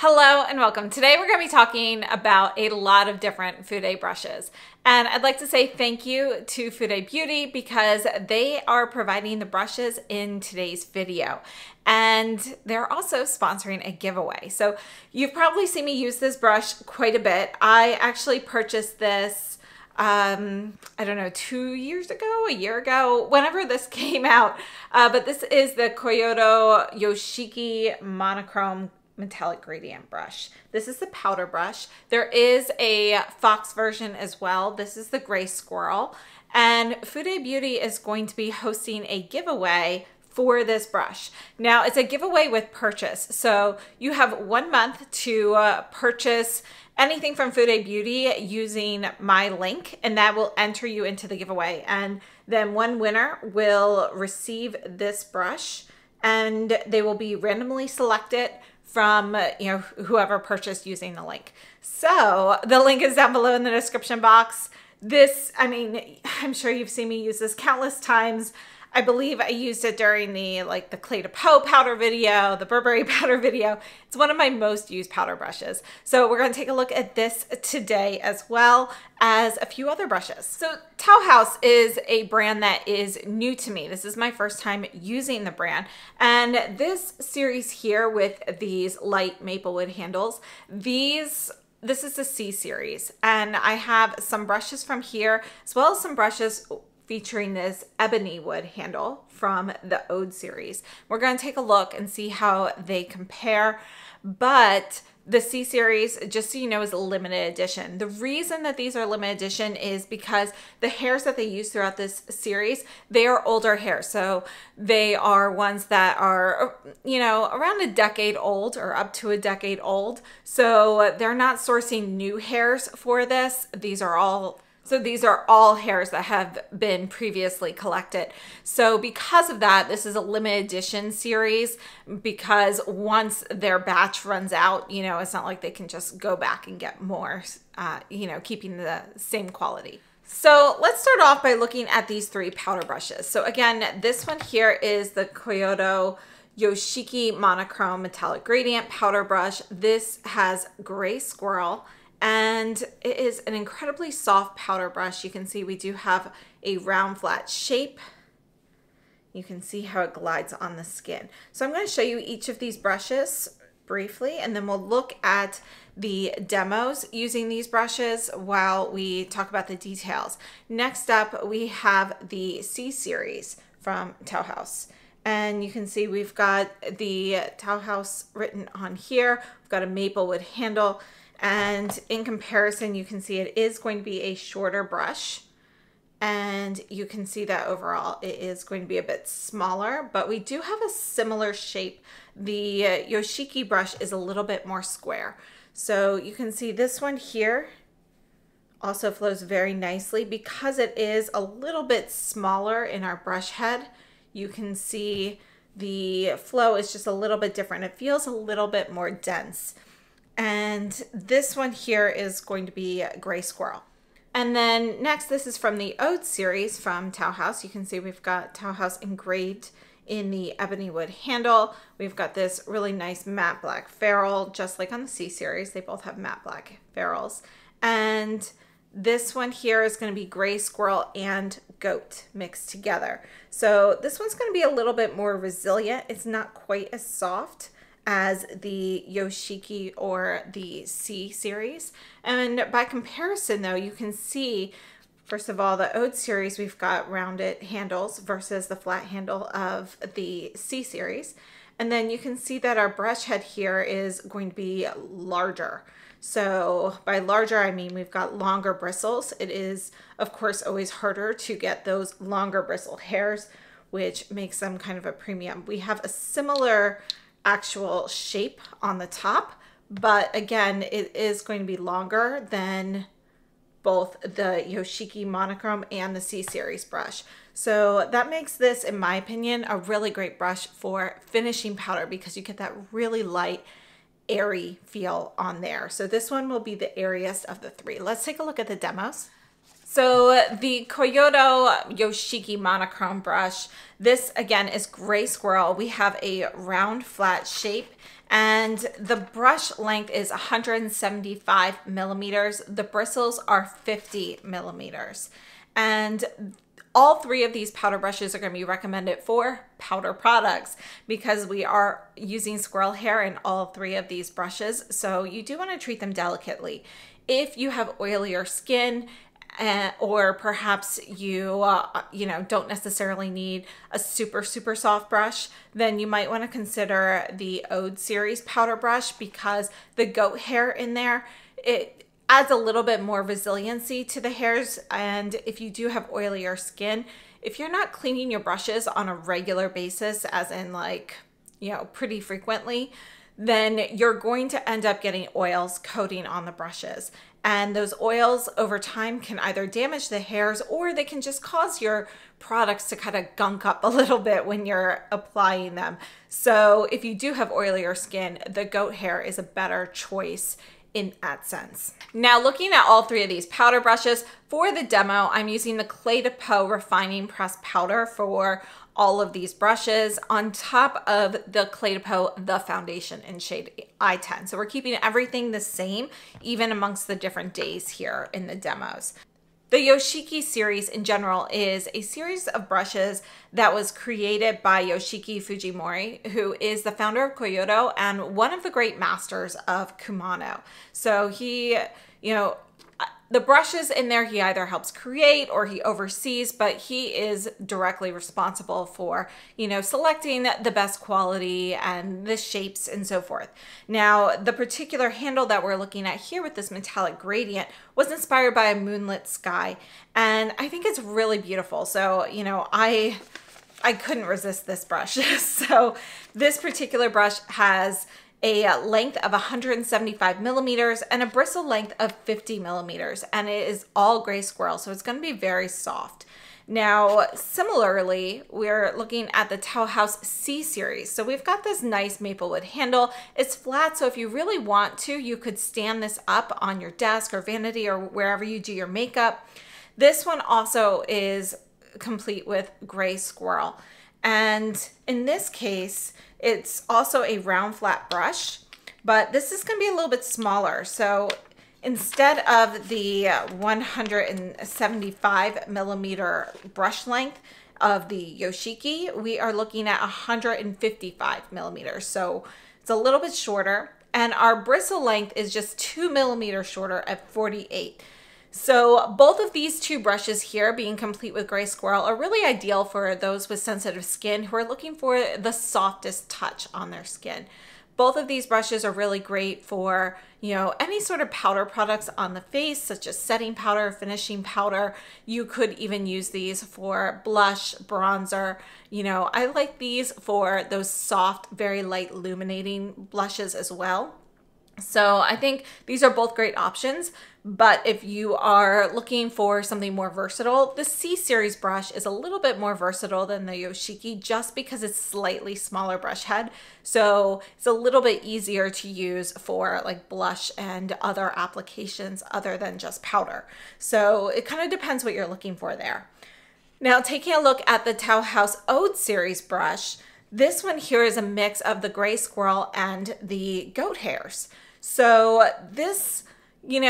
Hello and welcome. Today we're going to be talking about a lot of different Fude brushes. And I'd like to say thank you to Fude Beauty because they are providing the brushes in today's video. And they're also sponsoring a giveaway. So you've probably seen me use this brush quite a bit. I actually purchased this, I don't know, 2 years ago, a year ago, whenever this came out. But this is the Koyudo Yoshiki Monochrome Metallic Gradient Brush. This is the powder brush. There is a fox version as well. This is the gray squirrel. And Fude Beauty is going to be hosting a giveaway for this brush. Now, it's a giveaway with purchase. So you have 1 month to purchase anything from Fude Beauty using my link, and that will enter you into the giveaway. And then one winner will receive this brush, and they will be randomly selected from whoever purchased using the link. So the link is down below in the description box. This, I mean, I'm sure you've seen me use this countless times. I believe I used it during the Clé de Peau powder video, the Burberry powder video. It's one of my most used powder brushes. So we're going to take a look at this today as well as a few other brushes. So Tauhaus is a brand that is new to me. This is my first time using the brand. And this series here with these light maplewood handles, this is the C series. And I have some brushes from here as well as some brushes featuring this ebony wood handle from the Ode series. We're going to take a look and see how they compare, but the C series, just so you know, is a limited edition. The reason that these are limited edition is because the hairs that they use throughout this series, they are older hairs. So they are ones that are, you know, around a decade old or up to a decade old. So they're not sourcing new hairs for this. These are all hairs that have been previously collected. So because of that, this is a limited edition series because once their batch runs out, you know, it's not like they can just go back and get more, you know, keeping the same quality. So let's start off by looking at these three powder brushes. So again, this one here is the Koyudo Yoshiki Monochrome Metallic Gradient Powder Brush. This has gray squirrel, and it is an incredibly soft powder brush. You can see we do have a round flat shape. You can see how it glides on the skin. So I'm going to show you each of these brushes briefly, and then we'll look at the demos using these brushes while we talk about the details. Next up, we have the C series from Tauhaus. And you can see we've got the Tauhaus written on here. We've got a maplewood handle. And in comparison, you can see it is going to be a shorter brush, and you can see that overall it is going to be a bit smaller, but we do have a similar shape. The Yoshiki brush is a little bit more square. So you can see this one here also flows very nicely because it is a little bit smaller in our brush head. You can see the flow is just a little bit different. It feels a little bit more dense. And this one here is going to be gray squirrel. And then next, this is from the Ode series from Tauhaus. You can see we've got Tauhaus engraved in the ebony wood handle. We've got this really nice matte black ferrule, just like on the C series. They both have matte black ferrules. And this one here is going to be gray squirrel and goat mixed together. So this one's going to be a little bit more resilient. It's not quite as soft as the Yoshiki or the C series. And by comparison though, you can see, first of all, the Ode series, we've got rounded handles versus the flat handle of the C series. And then you can see that our brush head here is going to be larger. So by larger, I mean we've got longer bristles. It is, of course, always harder to get those longer bristle hairs, which makes them kind of a premium. We have a similar actual shape on the top, but again, it is going to be longer than both the Yoshiki Monochrome and the C series brush. So that makes this, in my opinion, a really great brush for finishing powder because you get that really light, airy feel on there. So this one will be the airiest of the three. Let's take a look at the demos. So the Koyudo Yoshiki Monochrome brush, this again is gray squirrel. We have a round flat shape And the brush length is 175 millimeters. The bristles are 50 millimeters. And all three of these powder brushes are going to be recommended for powder products because we are using squirrel hair in all three of these brushes. So you do want to treat them delicately. If you have oilier skin, or perhaps you, don't necessarily need a super soft brush, then you might want to consider the Ode series powder brush because the goat hair in there, it adds a little bit more resiliency to the hairs. And if you do have oilier skin, if you're not cleaning your brushes on a regular basis, as in pretty frequently, then you're going to end up getting oils coating on the brushes. And those oils over time can either damage the hairs or they can just cause your products to kind of gunk up a little bit when you're applying them. So if you do have oilier skin, the goat hair is a better choice in that sense. Now looking at all three of these powder brushes, for the demo, I'm using the Clé de Peau Refining Press Powder for all of these brushes on top of the Clé de Peau The Foundation in shade I-10. So we're keeping everything the same, even amongst the different days here in the demos. The Yoshiki series in general is a series of brushes that was created by Yoshiki Fujimori, who is the founder of Koyudo and one of the great masters of Kumano. So he, the brushes in there, he either helps create or he oversees, but he is directly responsible for, selecting the best quality and the shapes and so forth. Now, the particular handle that we're looking at here with this metallic gradient was inspired by a moonlit sky. And I think it's really beautiful. So, I couldn't resist this brush. So this particular brush has a length of 175 millimeters and a bristle length of 50 millimeters, and it is all gray squirrel, so it's going to be very soft. Now, similarly, we're looking at the Tauhaus C series. So we've got this nice maple wood handle. It's flat, so if you really want to, you could stand this up on your desk or vanity or wherever you do your makeup. This one also is complete with gray squirrel. And in this case, it's also a round flat brush, but this is going to be a little bit smaller. So instead of the 175 millimeter brush length of the Yoshiki, we are looking at 155 millimeters. So it's a little bit shorter, and our bristle length is just 2 millimeters shorter at 48. So both of these two brushes here, being complete with gray squirrel, are really ideal for those with sensitive skin who are looking for the softest touch on their skin. Both of these brushes are really great for, any sort of powder products on the face, such as setting powder, finishing powder. You could even use these for blush, bronzer. I like these for those soft, very light illuminating blushes as well. So I think these are both great options, but if you are looking for something more versatile, the C series brush is a little bit more versatile than the Yoshiki just because it's slightly smaller brush head. So it's a little bit easier to use for blush and other applications other than just powder. So it kind of depends what you're looking for there. Now taking a look at the Tauhaus Ode series brush, this one here is a mix of the gray squirrel and the goat hairs. So this, you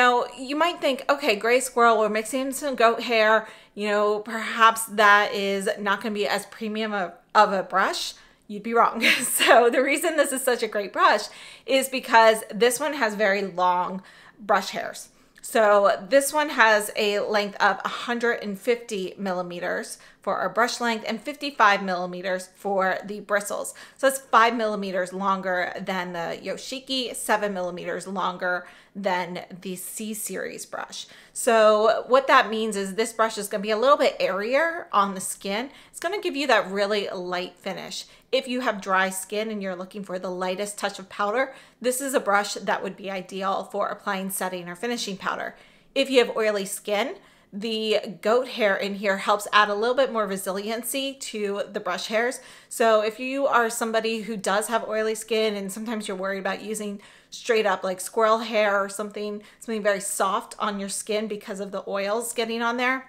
might think, okay, gray squirrel, we're mixing some goat hair, perhaps that is not going to be as premium of a brush. You'd be wrong. So the reason this is such a great brush is because this one has very long brush hairs. So this one has a length of 150 millimeters for our brush length and 55 millimeters for the bristles. So it's 5 millimeters longer than the Yoshiki, 7 millimeters longer than the C series brush. So what that means is this brush is going to be a little bit airier on the skin. It's going to give you that really light finish. If you have dry skin and you're looking for the lightest touch of powder, this is a brush that would be ideal for applying setting or finishing powder. If you have oily skin, the goat hair in here helps add a little bit more resiliency to the brush hairs. So if you are somebody who does have oily skin and sometimes you're worried about using straight up squirrel hair or something very soft on your skin because of the oils getting on there,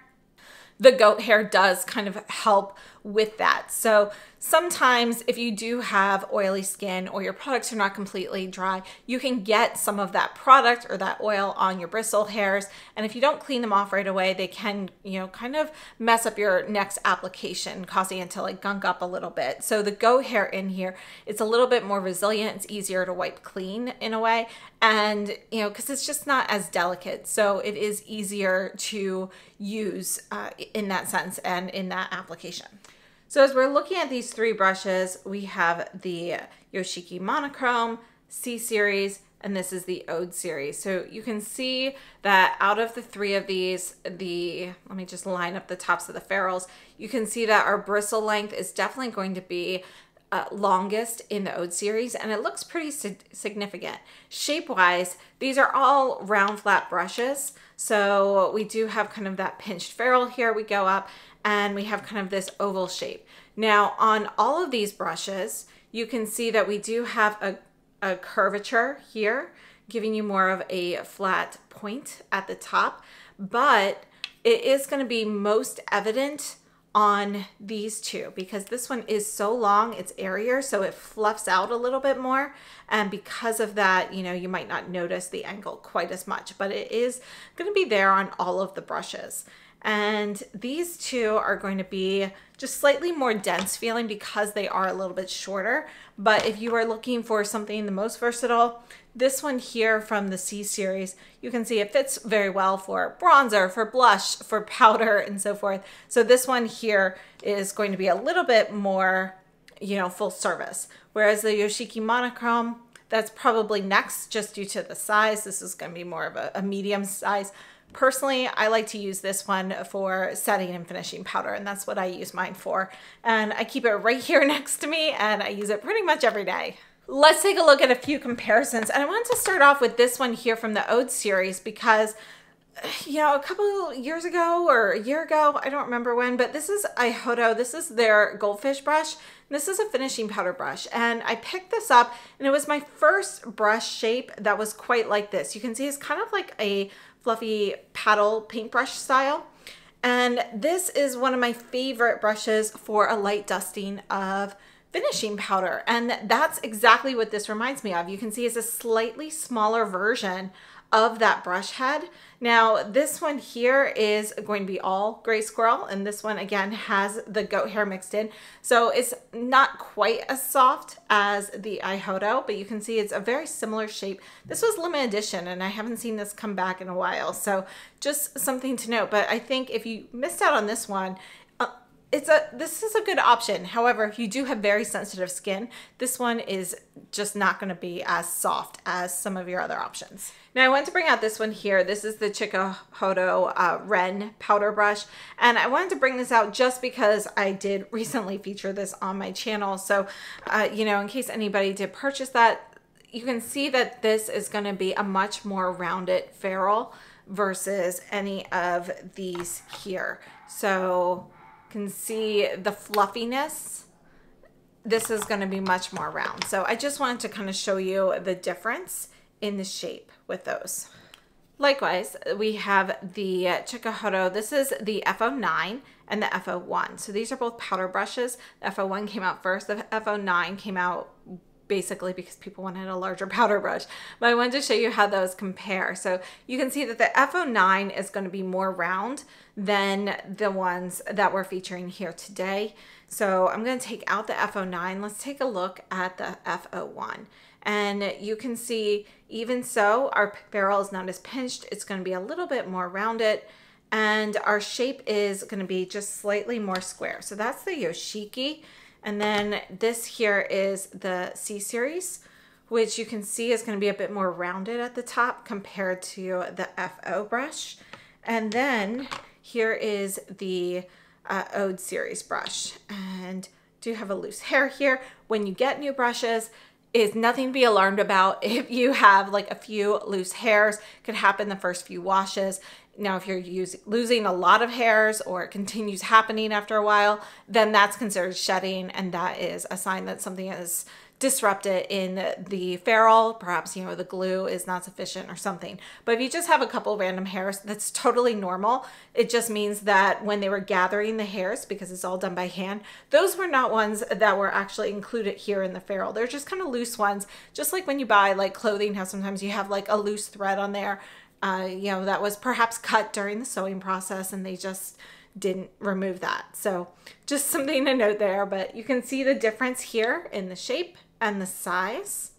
the goat hair does kind of help with that. So sometimes if you do have oily skin or your products are not completely dry, you can get some of that product or that oil on your bristle hairs. And if you don't clean them off right away, they can, you know, kind of mess up your next application, causing it to like gunk up a little bit. So the Go hair in here, it's a little bit more resilient. It's easier to wipe clean in a way. And, you know, because it's just not as delicate. So it is easier to use in that sense and in that application. So as we're looking at these three brushes, we have the Yoshiki Monochrome, C-Series, and this is the Ode series. So you can see that out of the three of these, let me just line up the tops of the ferrules. You can see that our bristle length is definitely going to be longest in the Ode series, and it looks pretty significant. Shape-wise, these are all round flat brushes. So we do have kind of that pinched ferrule here. We go up and we have kind of this oval shape. Now on all of these brushes, you can see that we do have a curvature here, giving you more of a flat point at the top, but it is going to be most evident on these two because this one is so long, it's airier, so it fluffs out a little bit more, and because of that, you know, you might not notice the angle quite as much, but it is going to be there on all of the brushes. And these two are going to be just slightly more dense feeling because they are a little bit shorter. But if you are looking for something the most versatile, this one here from the C series, you can see it fits very well for bronzer, for blush, for powder, and so forth. So this one here is going to be a little bit more, you know, full service. Whereas the Yoshiki Monochrome, that's probably next just due to the size. This is going to be more of a medium size. Personally, I like to use this one for setting and finishing powder, and that's what I use mine for. And I keep it right here next to me, and I use it pretty much every day. Let's take a look at a few comparisons. And I wanted to start off with this one here from the Ode series because, you know, a couple years ago or a year ago, I don't remember when, but this is Ihodo. This is their goldfish brush. This is a finishing powder brush, and I picked this up, and it was my first brush shape that was quite like this. You can see it's kind of like a fluffy paddle paintbrush style. And this is one of my favorite brushes for a light dusting of finishing powder. And that's exactly what this reminds me of. You can see it's a slightly smaller version of that brush head. Now this one here is going to be all gray squirrel, and this one again has the goat hair mixed in. So it's not quite as soft as the Ihodo, but you can see it's a very similar shape. This was limited edition, and I haven't seen this come back in a while. So just something to note, but I think if you missed out on this one, this is a good option. However, if you do have very sensitive skin, this one is just not going to be as soft as some of your other options. Now I want to bring out this one here. This is the Chikuhodo Ren powder brush, and I wanted to bring this out just because I did recently feature this on my channel. So you know, in case anybody did purchase that, you can see that this is going to be a much more rounded ferrule versus any of these here. So can see the fluffiness. This is going to be much more round. So I just wanted to kind of show you the difference in the shape with those. Likewise, we have the Chikuhodo. This is the F09 and the F01. So these are both powder brushes. The F01 came out first. The F09 came out basically because people wanted a larger powder brush, but I wanted to show you how those compare. So you can see that the F09 is going to be more round than the ones that we're featuring here today. So I'm going to take out the F09. Let's take a look at the F01. And you can see, even so, our ferrule is not as pinched. It's going to be a little bit more rounded, and our shape is going to be just slightly more square. So that's the Yoshiki. And then this here is the C series, which you can see is going to be a bit more rounded at the top compared to the FO brush. And then here is the Ode series brush. And do have a loose hair here. When you get new brushes, is nothing to be alarmed about. If you have like a few loose hairs, could happen the first few washes. Now, if you're losing a lot of hairs or it continues happening after a while, then that's considered shedding, and that is a sign that something is disrupt it in the ferrule. Perhaps, you know, the glue is not sufficient or something. But if you just have a couple random hairs, that's totally normal. It just means that when they were gathering the hairs, because it's all done by hand, those were not ones that were actually included here in the ferrule. They're just kind of loose ones, just like when you buy like clothing, how sometimes you have like a loose thread on there, you know, that was perhaps cut during the sewing process and they just didn't remove that. So just something to note there, but you can see the difference here in the shape and the size.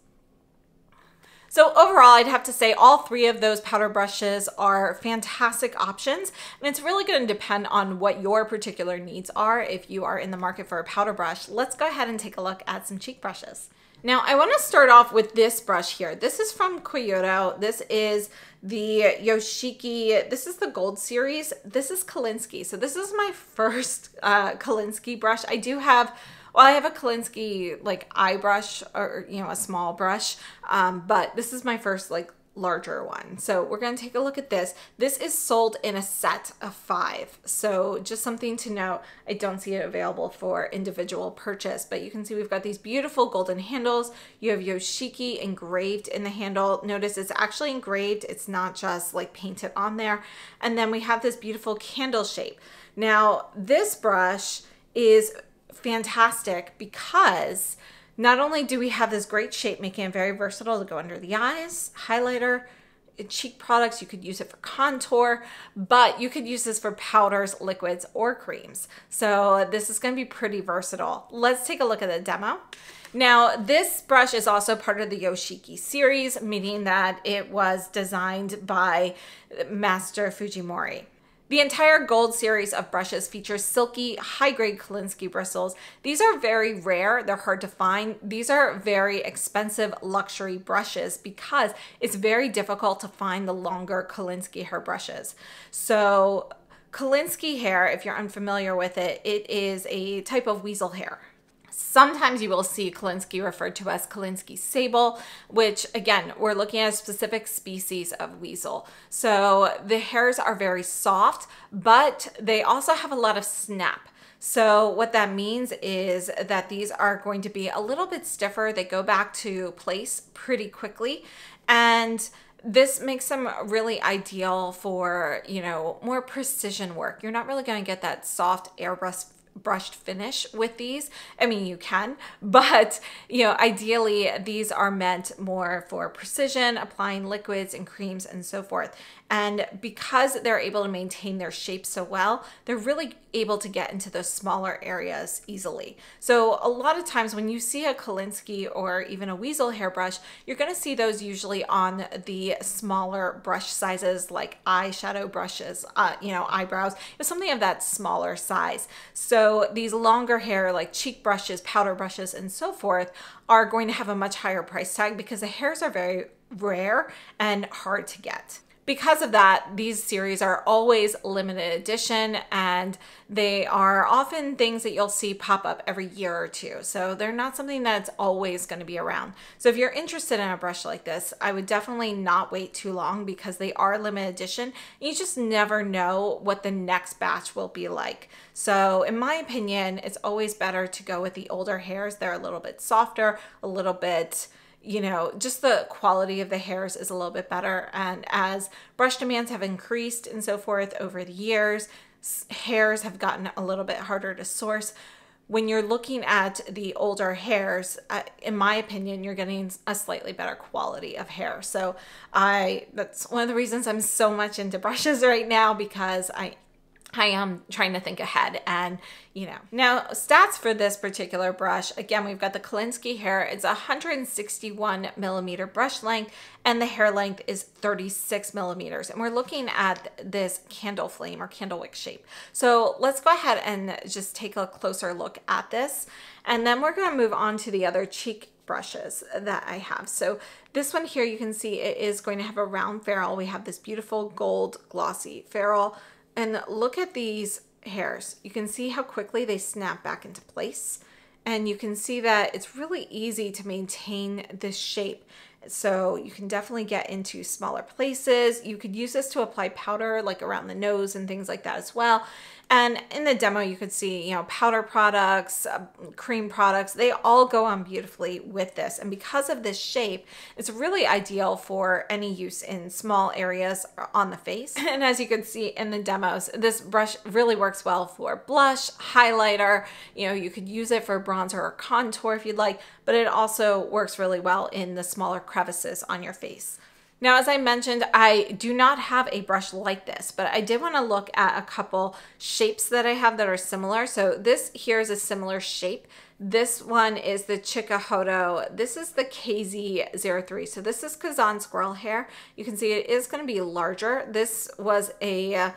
So overall, I'd have to say all three of those powder brushes are fantastic options, and it's really going to depend on what your particular needs are if you are in the market for a powder brush. Let's go ahead and take a look at some cheek brushes. Now I want to start off with this brush here. This is from Koyudo. This is the Yoshiki, this is the gold series. This is Kolinsky. So this is my first Kolinsky brush. I do have, well, I have a Kolinsky like eye brush, or, you know, a small brush, but this is my first like larger one. So we're going to take a look at this. This is sold in a set of 5. So just something to note, I don't see it available for individual purchase, but you can see we've got these beautiful golden handles. You have Yoshiki engraved in the handle. Notice it's actually engraved. It's not just like painted on there. And then we have this beautiful candle shape. Now this brush is fantastic because not only do we have this great shape, making it very versatile to go under the eyes, highlighter, cheek products, you could use it for contour, but you could use this for powders, liquids, or creams. So this is going to be pretty versatile. Let's take a look at the demo. Now, this brush is also part of the Yoshiki series, meaning that it was designed by Master Fujimori. The entire gold series of brushes features silky, high-grade Kolinsky bristles. These are very rare. They're hard to find. These are very expensive luxury brushes because it's very difficult to find the longer Kolinsky hair brushes. So Kolinsky hair, if you're unfamiliar with it, it is a type of weasel hair. Sometimes you will see Kolinsky referred to as Kolinsky sable, which again, we're looking at a specific species of weasel. So the hairs are very soft, but they also have a lot of snap. So what that means is that these are going to be a little bit stiffer. They go back to place pretty quickly. And this makes them really ideal for, you know, more precision work. You're not really going to get that soft airbrushed finish with these. I mean, you can, but, you know, ideally these are meant more for precision, applying liquids and creams and so forth. And because they're able to maintain their shape so well, they're really able to get into those smaller areas easily. So a lot of times when you see a Kolinsky or even a weasel hairbrush, you're going to see those usually on the smaller brush sizes, like eyeshadow brushes, you know, eyebrows, something of that smaller size. So these longer hair, like cheek brushes, powder brushes, and so forth, are going to have a much higher price tag because the hairs are very rare and hard to get. Because of that, these series are always limited edition, and they are often things that you'll see pop up every year or two. So they're not something that's always going to be around. So if you're interested in a brush like this, I would definitely not wait too long because they are limited edition. You just never know what the next batch will be like. So in my opinion, it's always better to go with the older hairs. They're a little bit softer, a little bit, you know, just the quality of the hairs is a little bit better. And as brush demands have increased and so forth over the years, hairs have gotten a little bit harder to source. When you're looking at the older hairs, in my opinion, you're getting a slightly better quality of hair. So that's one of the reasons I'm so much into brushes right now, because I am trying to think ahead and, you know. Now, stats for this particular brush, again, we've got the Kolinsky hair. It's 161mm brush length, and the hair length is 36mm. And we're looking at this candle flame or candle wick shape. So let's go ahead and just take a closer look at this. And then we're gonna move on to the other cheek brushes that I have. So this one here, you can see it is going to have a round ferrule. We have this beautiful gold glossy ferrule. And look at these hairs. You can see how quickly they snap back into place. And you can see that it's really easy to maintain this shape. So you can definitely get into smaller places. You could use this to apply powder like around the nose and things like that as well. And in the demo, you could see, you know, powder products, cream products, they all go on beautifully with this. And because of this shape, it's really ideal for any use in small areas on the face. And as you can see in the demos, this brush really works well for blush, highlighter, you know, you could use it for bronzer or contour if you'd like, but it also works really well in the smaller crevices on your face. Now, as I mentioned, I do not have a brush like this, but I did want to look at a couple shapes that I have that are similar. So this here is a similar shape. This one is the Chikuhodo. This is the KZ03. So this is Kazan squirrel hair. You can see it is going to be larger. This was a...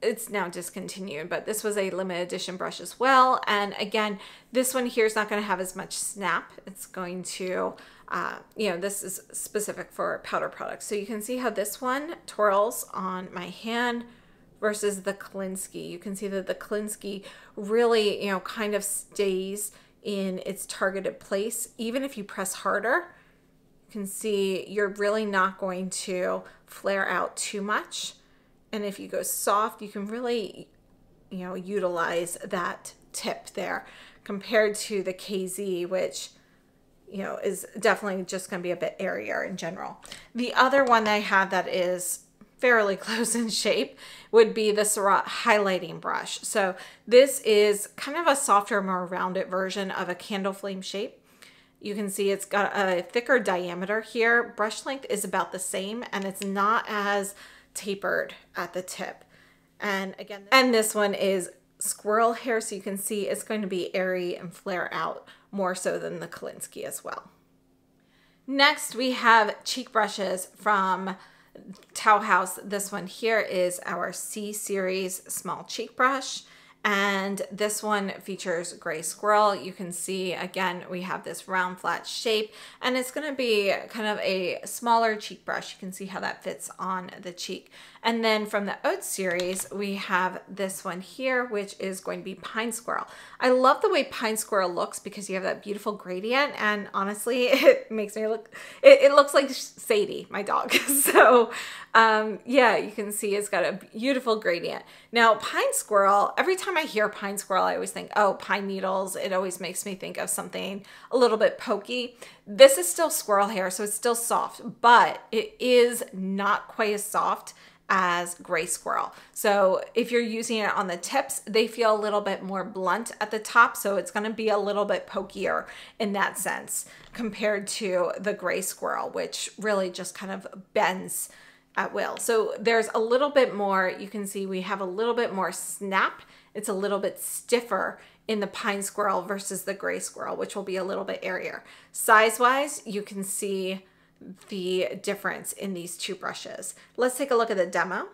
it's now discontinued, but this was a limited edition brush as well. And again, this one here is not going to have as much snap. It's going to, you know, this is specific for powder products. So you can see how this one twirls on my hand versus the Kolinsky. You can see that the Kolinsky really, you know, kind of stays in its targeted place. Even if you press harder, you can see you're really not going to flare out too much. And if you go soft, you can really, you know, utilize that tip there compared to the KZ, which, you know, is definitely just going to be a bit airier in general. The other one that I have that is fairly close in shape would be the Seurat highlighting brush. So this is kind of a softer, more rounded version of a candle flame shape. You can see it's got a thicker diameter here. Brush length is about the same, and it's not as tapered at the tip. And again, this one is squirrel hair, so you can see it's going to be airy and flare out more so than the Kolinsky as well. Next, we have cheek brushes from Tauhaus. This one here is our C series small cheek brush, and this one features gray squirrel. You can see again we have this round flat shape, and it's going to be kind of a smaller cheek brush. You can see how that fits on the cheek. And then from the Ode series, we have this one here, which is going to be pine squirrel. I love the way pine squirrel looks because you have that beautiful gradient, and honestly it makes me look, it looks like Sadie, my dog. So yeah, you can see it's got a beautiful gradient. Now pine squirrel, every time I hear pine squirrel, I always think, oh, pine needles. It always makes me think of something a little bit pokey. This is still squirrel hair, so it's still soft, but it is not quite as soft as gray squirrel. So if you're using it on the tips, they feel a little bit more blunt at the top, so it's going to be a little bit pokier in that sense compared to the gray squirrel, which really just kind of bends at will. So there's a little bit more, you can see we have a little bit more snap. It's a little bit stiffer in the pine squirrel versus the gray squirrel, which will be a little bit airier. Size-wise, you can see the difference in these two brushes. Let's take a look at the demo.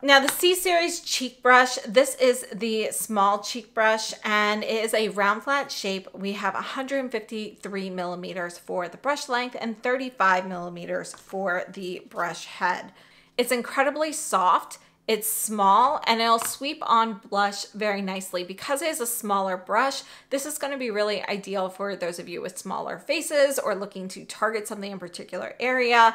Now the C-Series cheek brush, this is the small cheek brush, and it is a round flat shape. We have 153 millimeters for the brush length and 35 millimeters for the brush head. It's incredibly soft. It's small, and it'll sweep on blush very nicely. Because it is a smaller brush, this is going to be really ideal for those of you with smaller faces or looking to target something in a particular area.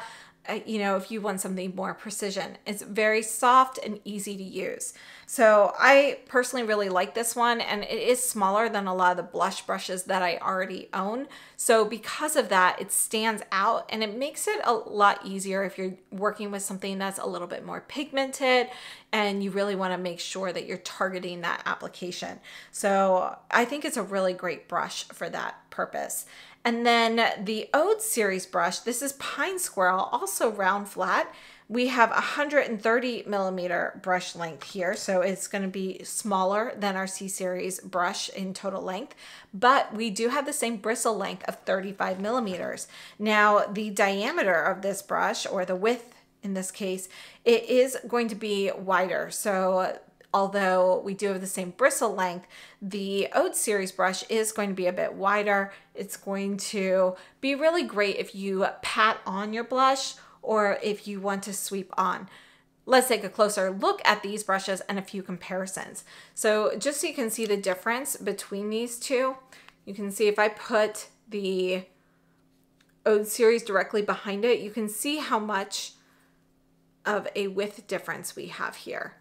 You know, if you want something more precision. It's very soft and easy to use. So I personally really like this one, and it is smaller than a lot of the blush brushes that I already own. So because of that, it stands out, and it makes it a lot easier if you're working with something that's a little bit more pigmented and you really want to make sure that you're targeting that application. So I think it's a really great brush for that purpose. And then the Ode series brush, this is pine squirrel, also round flat. We have 130 millimeter brush length here, so it's going to be smaller than our C-Series brush in total length, but we do have the same bristle length of 35 millimeters. Now the diameter of this brush, or the width in this case, it is going to be wider. So although we do have the same bristle length, the Ode series brush is going to be a bit wider. It's going to be really great if you pat on your blush or if you want to sweep on. Let's take a closer look at these brushes and a few comparisons. So just so you can see the difference between these two, you can see if I put the Ode series directly behind it, you can see how much of a width difference we have here.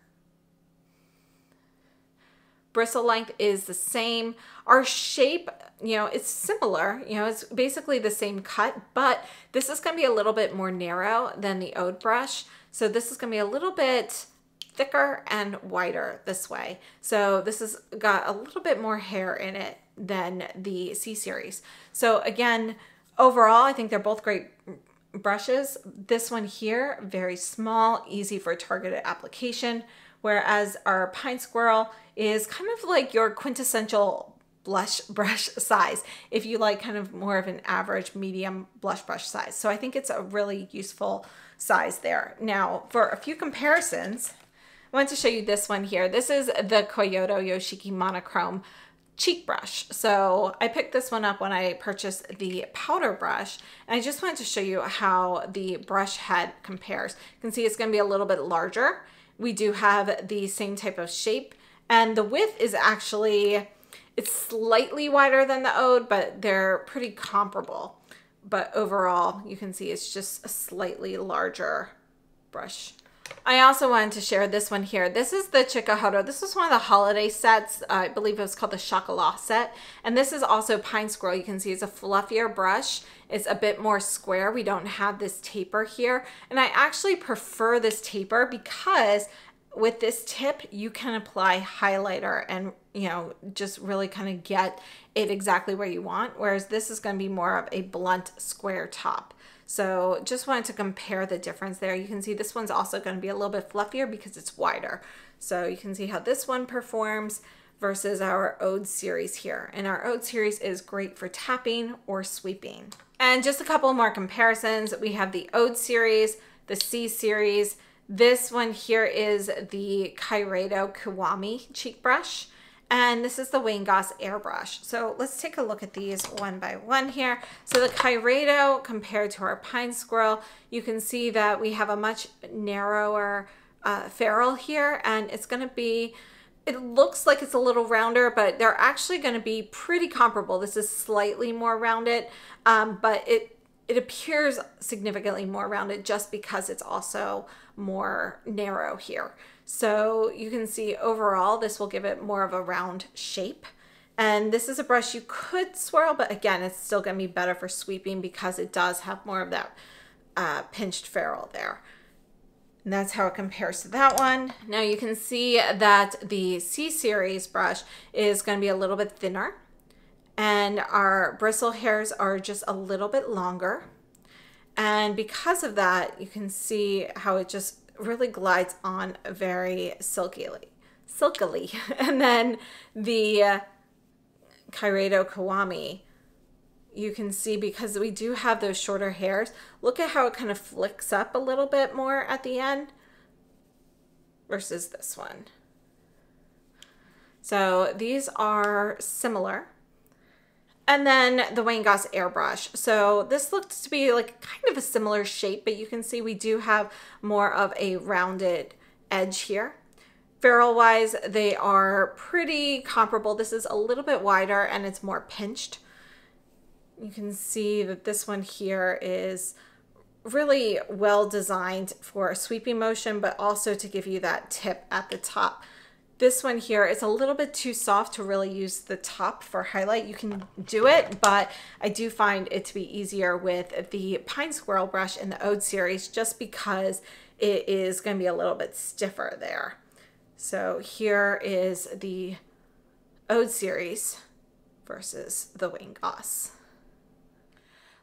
Bristle length is the same. Our shape, you know, it's similar. You know, it's basically the same cut, but this is going to be a little bit more narrow than the Ode brush. So this is going to be a little bit thicker and wider this way. So this has got a little bit more hair in it than the C-Series. So again, overall, I think they're both great brushes. This one here, very small, easy for targeted application, whereas our Pine Squirrel is kind of like your quintessential blush brush size, if you like kind of more of an average medium blush brush size. So I think it's a really useful size there. Now, for a few comparisons, I want to show you this one here. This is the Koyudo Yoshiki Monochrome cheek brush. So I picked this one up when I purchased the powder brush, and I just wanted to show you how the brush head compares. You can see it's going to be a little bit larger. We do have the same type of shape, and the width is actually, it's slightly wider than the Ode, but they're pretty comparable. But overall, you can see it's just a slightly larger brush. I also wanted to share this one here. This is the Chikuhodo. This is one of the holiday sets. I believe it was called the Chocolat set. And this is also Pine Squirrel. You can see it's a fluffier brush. It's a bit more square. We don't have this taper here. And I actually prefer this taper because with this tip, you can apply highlighter and, you know, just really kind of get it exactly where you want. Whereas this is going to be more of a blunt square top. So just wanted to compare the difference there. You can see this one's also going to be a little bit fluffier because it's wider. So you can see how this one performs versus our Ode series here. And our Ode series is great for tapping or sweeping. And just a couple more comparisons. We have the Ode series, the C series. This one here is the Koyudo Kiwami cheek brush. And this is the Wayne Goss airbrush. So let's take a look at these one by one here. So the Koyudo compared to our Pine Squirrel, you can see that we have a much narrower ferrule here, and it's going to be, it looks like it's a little rounder, but they're actually going to be pretty comparable. This is slightly more rounded, but it appears significantly more rounded just because it's also more narrow here. So you can see overall, this will give it more of a round shape. And this is a brush you could swirl, but again, it's still gonna be better for sweeping because it does have more of that pinched ferrule there. And that's how it compares to that one. Now you can see that the C-Series brush is gonna be a little bit thinner, and our bristle hairs are just a little bit longer. And because of that, you can see how it just really glides on very silkily. And then the Koyudo Kiwami, you can see because we do have those shorter hairs, look at how it kind of flicks up a little bit more at the end versus this one. So these are similar. And then the Wayne Goss airbrush. So this looks to be like kind of a similar shape, but you can see we do have more of a rounded edge here. Ferrule wise, they are pretty comparable. This is a little bit wider and it's more pinched. You can see that this one here is really well designed for a sweeping motion, but also to give you that tip at the top. This one here is a little bit too soft to really use the top for highlight. You can do it, but I do find it to be easier with the Pine Squirrel brush in the Ode series just because it is going to be a little bit stiffer there. So here is the Ode series versus the Wayne Goss.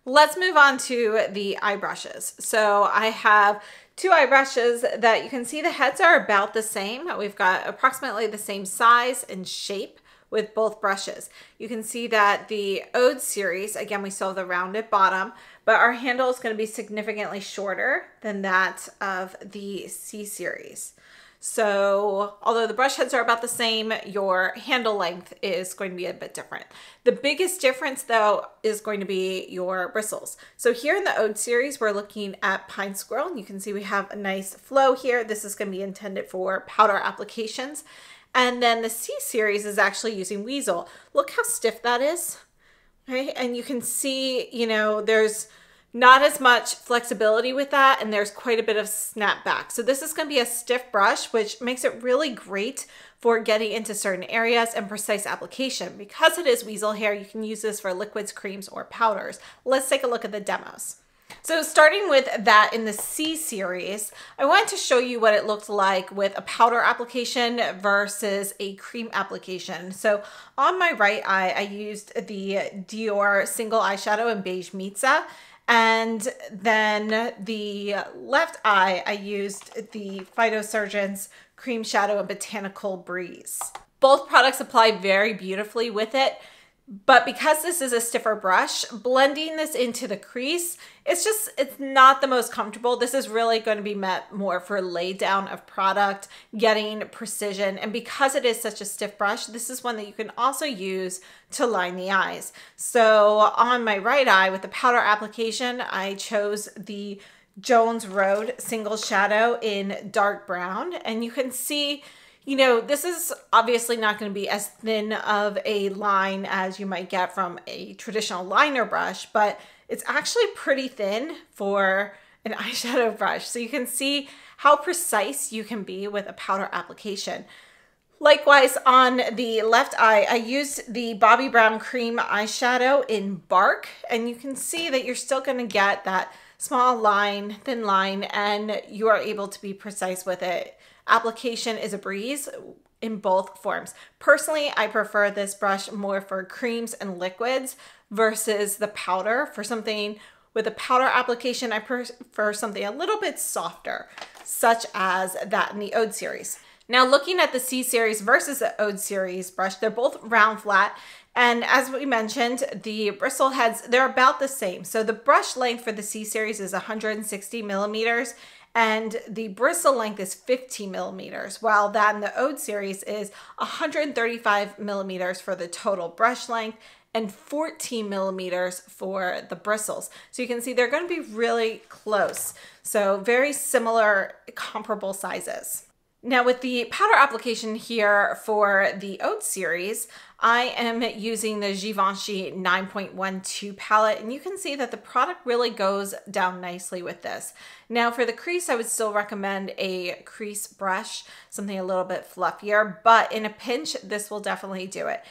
Let's move on to the eye brushes. So I have two eye brushes that you can see the heads are about the same. We've got approximately the same size and shape with both brushes. You can see that the Ode series, again, we saw the rounded bottom, but our handle is going to be significantly shorter than that of the C series. So although the brush heads are about the same, your handle length is going to be a bit different. The biggest difference though is going to be your bristles. So here in the Ode series, we're looking at Pine Squirrel, and you can see we have a nice flow here. This is going to be intended for powder applications. And then the C series is actually using Weasel. Look how stiff that is, right? And you can see, you know, there's not as much flexibility with that, and there's quite a bit of snap back. So this is going to be a stiff brush, which makes it really great for getting into certain areas and precise application. Because it is weasel hair, you can use this for liquids, creams, or powders. Let's take a look at the demos. So starting with that in the C series, I wanted to show you what it looked like with a powder application versus a cream application. So on my right eye, I used the Dior single eyeshadow in beige Mitza. And then the left eye, I used the Phytosurgence cream shadow in Botanical Breeze. Both products apply very beautifully with it. But because this is a stiffer brush, blending this into the crease, it's not the most comfortable. This is really going to be meant more for lay down of product, getting precision. And because it is such a stiff brush, this is one that you can also use to line the eyes. So on my right eye with the powder application, I chose the Jones Road single shadow in dark brown. And you can see, you know, this is obviously not going to be as thin of a line as you might get from a traditional liner brush, but it's actually pretty thin for an eyeshadow brush. So you can see how precise you can be with a powder application. Likewise, on the left eye, I used the Bobbi Brown cream eyeshadow in Bark, and you can see that you're still going to get that small line, thin line, and you are able to be precise with it. Application is a breeze in both forms. Personally, I prefer this brush more for creams and liquids versus the powder. For something with a powder application, I prefer something a little bit softer, such as that in the Ode series. Now, looking at the C series versus the Ode series brush, they're both round flat. And as we mentioned, the bristle heads, they're about the same. So the brush length for the C series is 160 millimeters. And the bristle length is 50 millimeters, while that in the Ode series is 135 millimeters for the total brush length and 14 millimeters for the bristles. So you can see they're going to be really close. So very similar, comparable sizes. Now with the powder application here for the Ode series, I am using the Givenchy 9.12 palette, and you can see that the product really goes down nicely with this. Now for the crease, I would still recommend a crease brush, something a little bit fluffier, but in a pinch, this will definitely do it.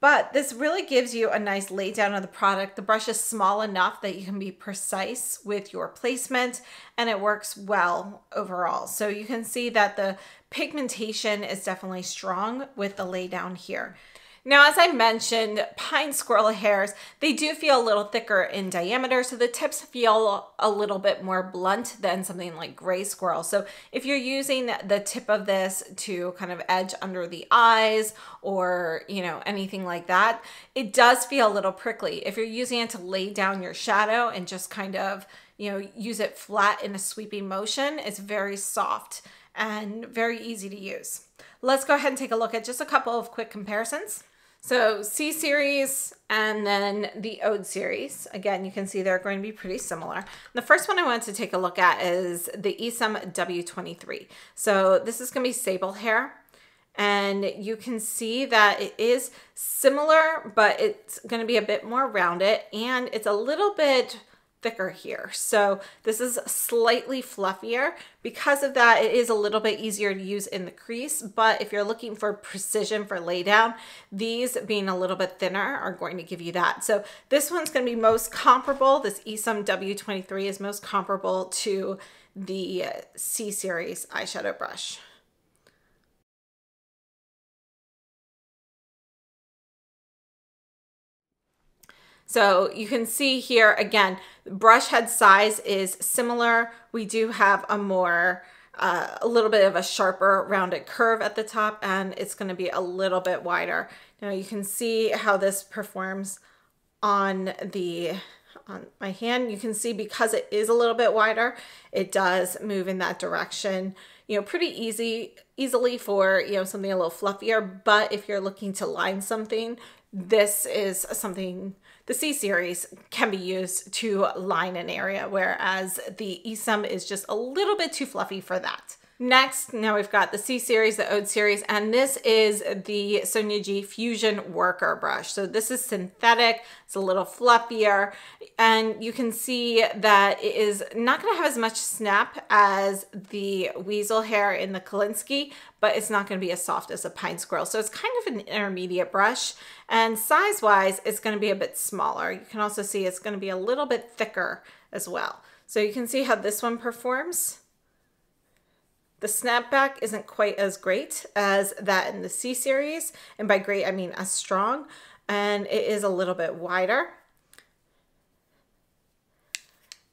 But this really gives you a nice lay down of the product. The brush is small enough that you can be precise with your placement, and it works well overall. So you can see that the pigmentation is definitely strong with the lay down here. Now, as I mentioned, pine squirrel hairs, they do feel a little thicker in diameter, so the tips feel a little bit more blunt than something like gray squirrel. So if you're using the tip of this to kind of edge under the eyes or, you know, anything like that, it does feel a little prickly. If you're using it to lay down your shadow and just kind of, you know, use it flat in a sweeping motion, it's very soft and very easy to use. Let's go ahead and take a look at just a couple of quick comparisons. So C series and then the Ode series. Again, you can see they're going to be pretty similar. The first one I wanted to take a look at is the Isom W23. So this is going to be sable hair. And you can see that it is similar, but it's going to be a bit more rounded. And it's a little bit thicker here. So this is slightly fluffier. Because of that, it is a little bit easier to use in the crease, but if you're looking for precision for lay down, these being a little bit thinner are going to give you that. So this one's going to be most comparable. This Isom W23 is most comparable to the C series eyeshadow brush. So you can see here, again, brush head size is similar. We do have a more, a little bit of a sharper rounded curve at the top, and it's going to be a little bit wider. Now you can see how this performs on my hand. You can see because it is a little bit wider, it does move in that direction, you know, pretty easily for, you know, something a little fluffier. But if you're looking to line something, this is something the C series can be used to line an area, whereas the Isom is just a little bit too fluffy for that. Next, now we've got the C series, the Ode series, and this is the Sonia G Fusion Worker Brush. So this is synthetic, it's a little fluffier, and you can see that it is not going to have as much snap as the weasel hair in the Kolinsky, but it's not going to be as soft as a pine squirrel. So it's kind of an intermediate brush, and size-wise, it's going to be a bit smaller. You can also see it's going to be a little bit thicker as well. So you can see how this one performs. The snapback isn't quite as great as that in the C series, and by great I mean as strong, and it is a little bit wider.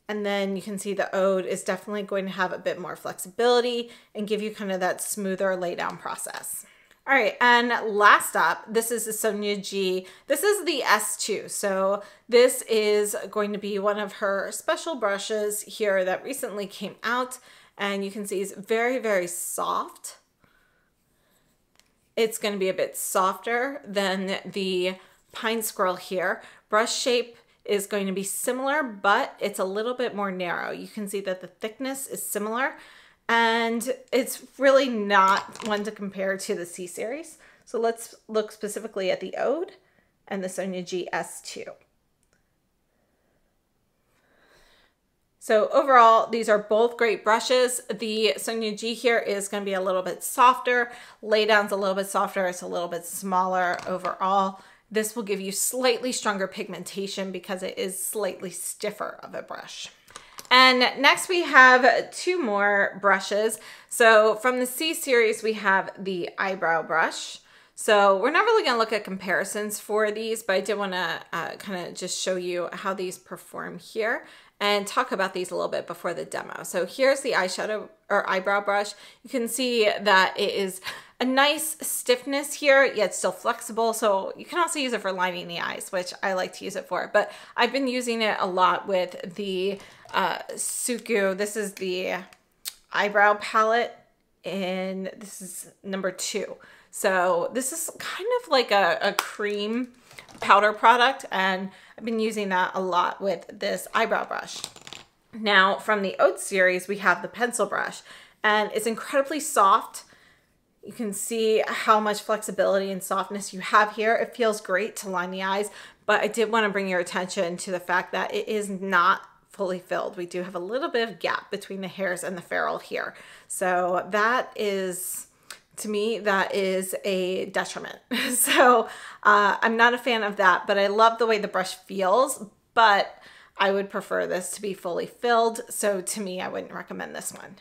And then you can see the Ode is definitely going to have a bit more flexibility and give you kind of that smoother lay down process. All right, and last up, this is the Sonia G. This is the S2, so this is going to be one of her special brushes here that recently came out. And you can see it's very, very soft. It's going to be a bit softer than the pine squirrel here. Brush shape is going to be similar, but it's a little bit more narrow. You can see that the thickness is similar, and it's really not one to compare to the C series. So let's look specifically at the Ode and the Sonia G S2. So overall, these are both great brushes. The Sonia G here is going to be a little bit softer. Laydown's a little bit softer. It's a little bit smaller overall. This will give you slightly stronger pigmentation because it is slightly stiffer of a brush. And next we have two more brushes. So from the C series, we have the eyebrow brush. So we're not really going to look at comparisons for these, but I did want to kind of just show you how these perform here and talk about these a little bit before the demo. So here's the eyeshadow or eyebrow brush. You can see that it is a nice stiffness here, yet still flexible. So you can also use it for lining the eyes, which I like to use it for, but I've been using it a lot with the Suku. This is the eyebrow palette, and this is number 2. So this is kind of like a cream powder product, and I've been using that a lot with this eyebrow brush. Now from the Ode series, we have the pencil brush, and it's incredibly soft. You can see how much flexibility and softness you have here. It feels great to line the eyes, but I did want to bring your attention to the fact that it is not fully filled. We do have a little bit of gap between the hairs and the ferrule here. So that is, to me, that is a detriment. So I'm not a fan of that, but I love the way the brush feels, but I would prefer this to be fully filled. So to me, I wouldn't recommend this one.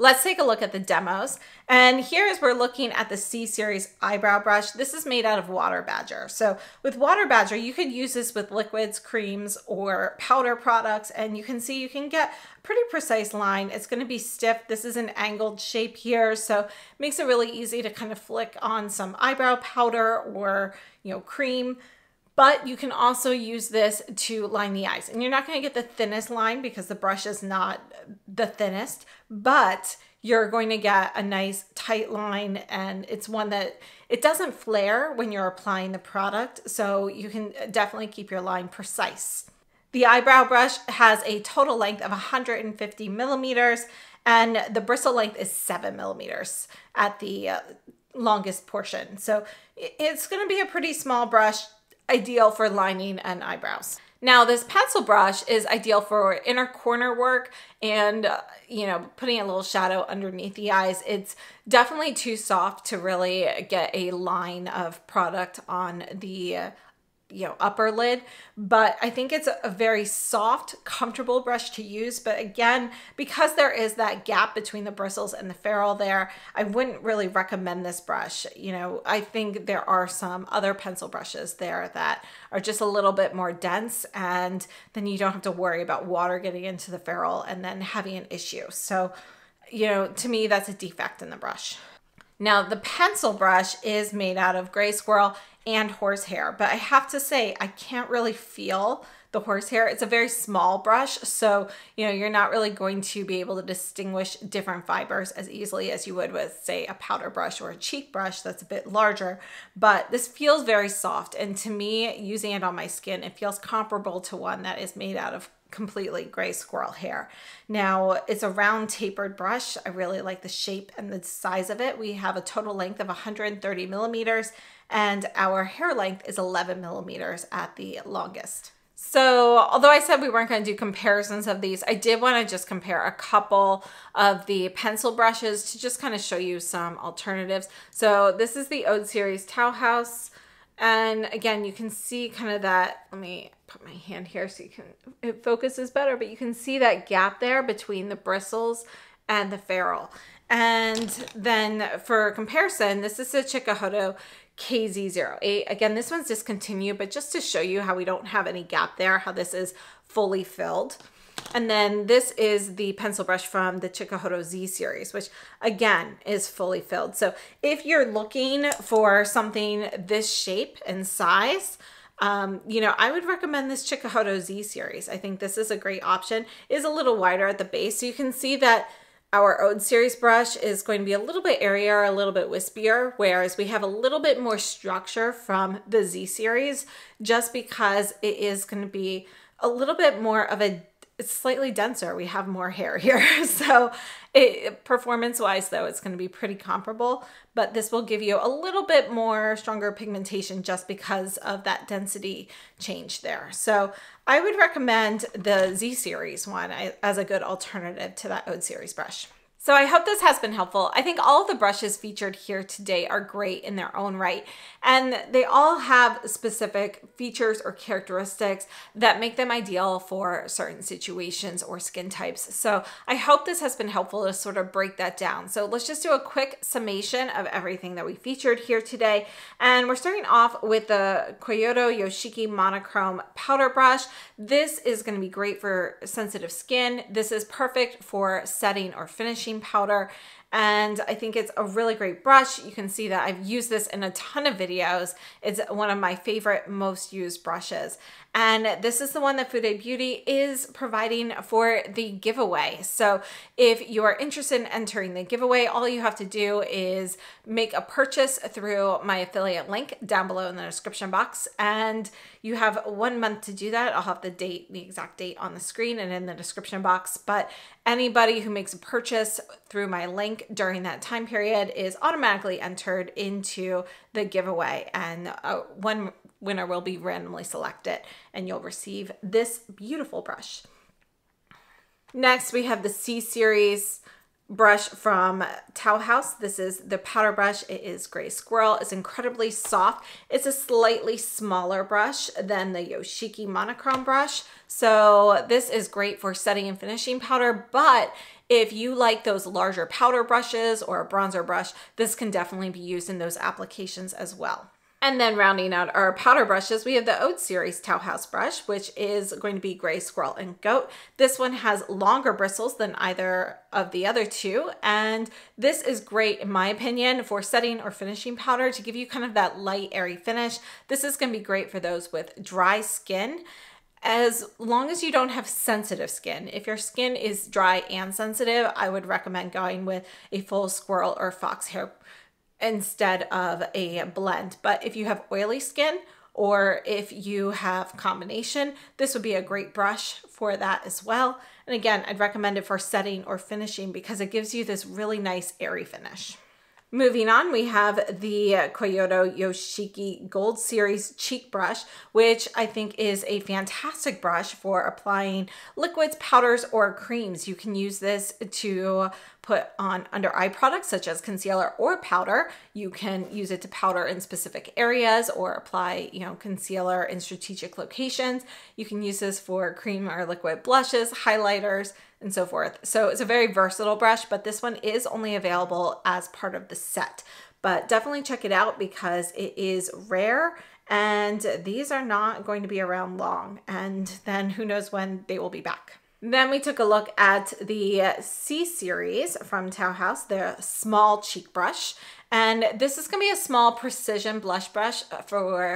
Let's take a look at the demos. And here is we're looking at the C series eyebrow brush. This is made out of water badger. So with water badger, you could use this with liquids, creams, or powder products. And you can see you can get a pretty precise line. It's gonna be stiff. This is an angled shape here. So it makes it really easy to kind of flick on some eyebrow powder or, you know, cream. But you can also use this to line the eyes. And you're not going to get the thinnest line because the brush is not the thinnest, but you're going to get a nice tight line, and it's one that it doesn't flare when you're applying the product. So you can definitely keep your line precise. The eyebrow brush has a total length of 150 millimeters, and the bristle length is 7 millimeters at the longest portion. So it's going to be a pretty small brush, ideal for lining and eyebrows. Now this pencil brush is ideal for inner corner work and you know, putting a little shadow underneath the eyes. It's definitely too soft to really get a line of product on the you know, upper lid, but I think it's a very soft, comfortable brush to use. But again, because there is that gap between the bristles and the ferrule there, I wouldn't really recommend this brush. You know, I think there are some other pencil brushes there that are just a little bit more dense, and then you don't have to worry about water getting into the ferrule and then having an issue. So, you know, to me, that's a defect in the brush. Now the pencil brush is made out of gray squirrel and horsehair, but I have to say I can't really feel the horsehair. It's a very small brush, so you know, you're not really going to be able to distinguish different fibers as easily as you would with, say, a powder brush or a cheek brush that's a bit larger. But this feels very soft, and to me, using it on my skin, it feels comparable to one that is made out of completely gray squirrel hair. Now it's a round tapered brush. I really like the shape and the size of it. We have a total length of 130 millimeters and our hair length is 11 millimeters at the longest. So although I said we weren't going to do comparisons of these, I did want to just compare a couple of the pencil brushes to just kind of show you some alternatives. So this is the Ode series Tauhaus. And again, you can see kind of that, let me put my hand here so you can, it focuses better, but you can see that gap there between the bristles and the ferrule. And then for comparison, this is a Chikuhodo KZ08. Again, this one's discontinued, but just to show you how we don't have any gap there, how this is fully filled. And then this is the pencil brush from the Chikuhodo Z series, which again is fully filled. So if you're looking for something this shape and size, you know, I would recommend this Chikuhodo Z series. I think this is a great option. It is a little wider at the base. So you can see that our Ode series brush is going to be a little bit airier, a little bit wispier, whereas we have a little bit more structure from the Z series, just because it is going to be a little bit more of a, it's slightly denser. We have more hair here. So it, performance-wise though, it's going to be pretty comparable, but this will give you a little bit more stronger pigmentation just because of that density change there. So I would recommend the Z series one as a good alternative to that Ode series brush. So I hope this has been helpful. I think all of the brushes featured here today are great in their own right, and they all have specific features or characteristics that make them ideal for certain situations or skin types. So I hope this has been helpful to sort of break that down. So let's just do a quick summation of everything that we featured here today. And we're starting off with the Koyudo Yoshiki Monochrome Powder Brush. This is going to be great for sensitive skin. This is perfect for setting or finishing powder, and I think it's a really great brush. You can see that I've used this in a ton of videos. It's one of my favorite, most used brushes. And this is the one that Fude Beauty is providing for the giveaway. So if you are interested in entering the giveaway, all you have to do is make a purchase through my affiliate link down below in the description box. And you have 1 month to do that. I'll have the date, the exact date on the screen and in the description box. But anybody who makes a purchase through my link during that time period is automatically entered into the giveaway, and one winner will be randomly selected, and you'll receive this beautiful brush. Next, we have the C series brush from Tauhaus. This is the powder brush. It is gray squirrel. It's incredibly soft. It's a slightly smaller brush than the Yoshiki Monochrome brush. So this is great for setting and finishing powder, but if you like those larger powder brushes or a bronzer brush, this can definitely be used in those applications as well. And then rounding out our powder brushes, we have the Ode series Tauhaus brush, which is going to be gray squirrel and goat. This one has longer bristles than either of the other two, and this is great in my opinion for setting or finishing powder to give you kind of that light, airy finish. This is going to be great for those with dry skin, as long as you don't have sensitive skin. If your skin is dry and sensitive, I would recommend going with a full squirrel or fox hair instead of a blend. But if you have oily skin or if you have combination, this would be a great brush for that as well. And again, I'd recommend it for setting or finishing because it gives you this really nice airy finish. Moving on, we have the Koyudo Yoshiki Gold Series Cheek Brush, which I think is a fantastic brush for applying liquids, powders, or creams. You can use this to put on under eye products such as concealer or powder. You can use it to powder in specific areas or apply, you know, concealer in strategic locations. You can use this for cream or liquid blushes, highlighters, and so forth. So it's a very versatile brush, but this one is only available as part of the set. But definitely check it out because it is rare and these are not going to be around long, and then who knows when they will be back. Then we took a look at the C series from Tauhaus, their small cheek brush, and this is going to be a small precision blush brush for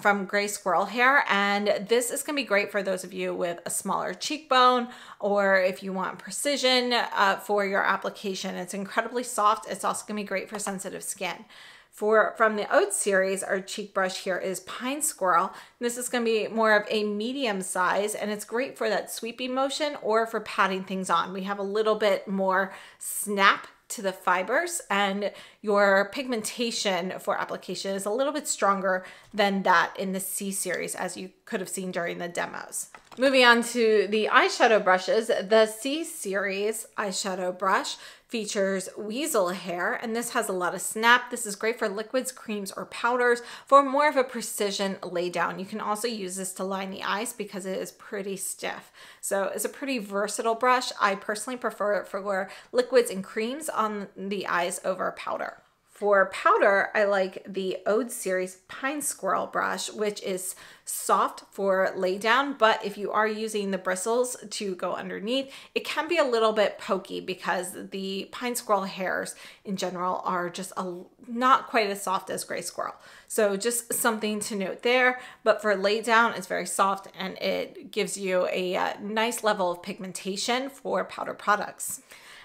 from gray squirrel hair, and this is going to be great for those of you with a smaller cheekbone or if you want precision for your application. It's incredibly soft. It's also going to be great for sensitive skin. from the Ode series, our cheek brush here is Pine Squirrel. This is going to be more of a medium size, and it's great for that sweeping motion or for patting things on. We have a little bit more snap to the fibers, and your pigmentation for application is a little bit stronger than that in the C series, as you could have seen during the demos. Moving on to the eyeshadow brushes, the C series eyeshadow brush features weasel hair, and this has a lot of snap. This is great for liquids, creams, or powders for more of a precision lay down. You can also use this to line the eyes because it is pretty stiff. So it's a pretty versatile brush. I personally prefer it for liquids and creams on the eyes over powder. For powder, I like the Ode series Pine Squirrel brush, which is soft for lay down, but if you are using the bristles to go underneath, it can be a little bit pokey because the Pine Squirrel hairs in general are just not quite as soft as Gray Squirrel. So just something to note there, but for lay down, it's very soft and it gives you a nice level of pigmentation for powder products.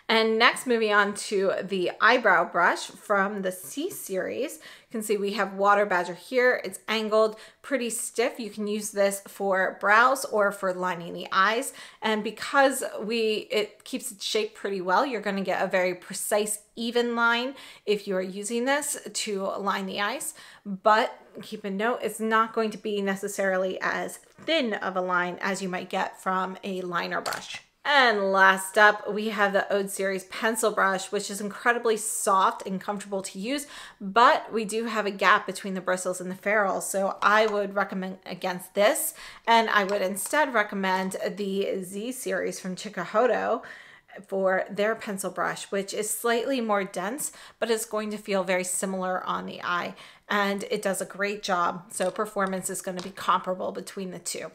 And next, moving on to the eyebrow brush from the C series. You can see we have Water Badger here. It's angled, pretty stiff. You can use this for brows or for lining the eyes. And because it keeps its shape pretty well, you're going to get a very precise, even line if you're using this to line the eyes. But keep in note, it's not going to be necessarily as thin of a line as you might get from a liner brush. And last up, we have the Ode series pencil brush, which is incredibly soft and comfortable to use, but we do have a gap between the bristles and the ferrule, so I would recommend against this, and I would instead recommend the Z series from Chikuhodo for their pencil brush, which is slightly more dense, but it's going to feel very similar on the eye, and it does a great job, so performance is going to be comparable between the two.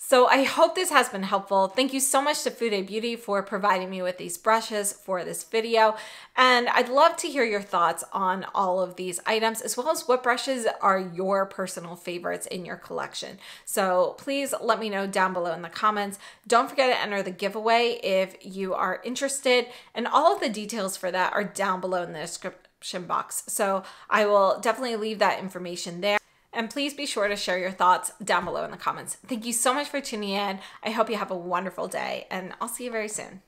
So I hope this has been helpful. Thank you so much to Fude Beauty for providing me with these brushes for this video. And I'd love to hear your thoughts on all of these items, as well as what brushes are your personal favorites in your collection. So please let me know down below in the comments. Don't forget to enter the giveaway if you are interested. And all of the details for that are down below in the description box. So I will definitely leave that information there. And please be sure to share your thoughts down below in the comments. Thank you so much for tuning in. I hope you have a wonderful day, and I'll see you very soon.